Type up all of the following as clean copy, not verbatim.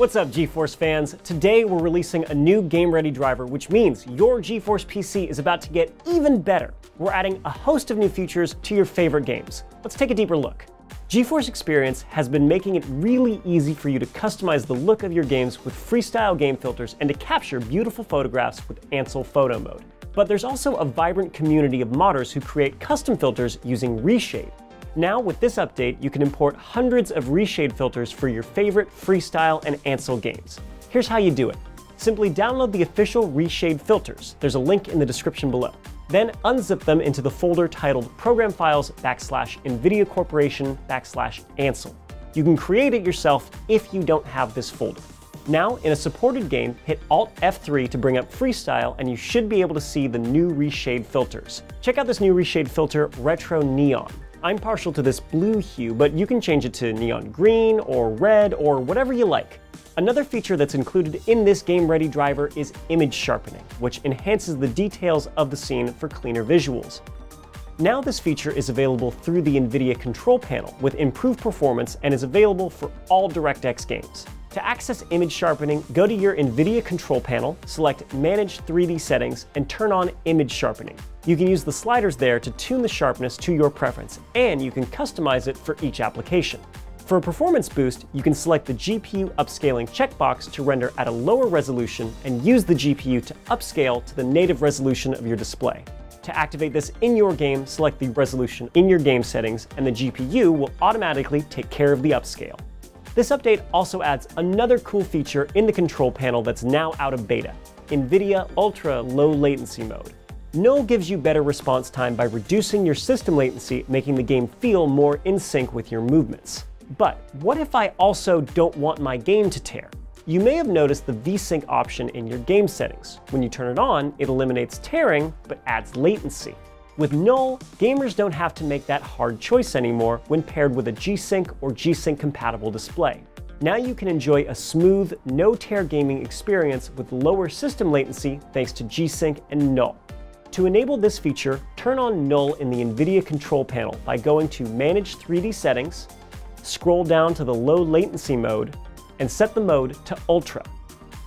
What's up, GeForce fans? Today we're releasing a new game-ready driver, which means your GeForce PC is about to get even better. We're adding a host of new features to your favorite games. Let's take a deeper look. GeForce Experience has been making it really easy for you to customize the look of your games with Freestyle game filters and to capture beautiful photographs with Ansel photo mode. But there's also a vibrant community of modders who create custom filters using Reshade. Now, with this update, you can import hundreds of Reshade filters for your favorite Freestyle and Ansel games. Here's how you do it. Simply download the official Reshade filters. There's a link in the description below. Then unzip them into the folder titled Program Files /NVIDIA Corporation /Ansel. You can create it yourself if you don't have this folder. Now, in a supported game, hit Alt F3 to bring up Freestyle, and you should be able to see the new Reshade filters. Check out this new Reshade filter, Retro Neon. I'm partial to this blue hue, but you can change it to neon green or red or whatever you like. Another feature that's included in this game-ready driver is image sharpening, which enhances the details of the scene for cleaner visuals. Now this feature is available through the NVIDIA control panel with improved performance and is available for all DirectX games. To access image sharpening, go to your NVIDIA control panel, select Manage 3D Settings, and turn on Image Sharpening. You can use the sliders there to tune the sharpness to your preference, and you can customize it for each application. For a performance boost, you can select the GPU upscaling checkbox to render at a lower resolution and use the GPU to upscale to the native resolution of your display. To activate this in your game, select the resolution in your game settings, and the GPU will automatically take care of the upscale. This update also adds another cool feature in the control panel that's now out of beta, NVIDIA Ultra Low Latency Mode. NULL gives you better response time by reducing your system latency, making the game feel more in sync with your movements. But what if I also don't want my game to tear? You may have noticed the VSync option in your game settings. When you turn it on, it eliminates tearing but adds latency. With NULL, gamers don't have to make that hard choice anymore when paired with a G-Sync or G-Sync compatible display. Now you can enjoy a smooth, no-tear gaming experience with lower system latency thanks to G-Sync and NULL. To enable this feature, turn on NULL in the NVIDIA control panel by going to Manage 3D Settings, scroll down to the Low Latency mode, and set the mode to Ultra.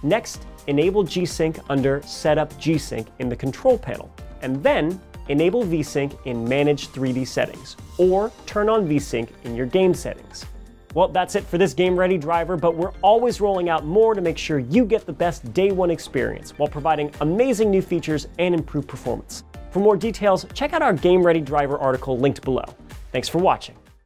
Next, enable G-Sync under Setup G-Sync in the control panel, and then enable VSync in Manage 3D Settings, or turn on VSync in your game settings. Well, that's it for this game-ready driver, but we're always rolling out more to make sure you get the best day-one experience while providing amazing new features and improved performance. For more details, check out our game-ready driver article linked below. Thanks for watching.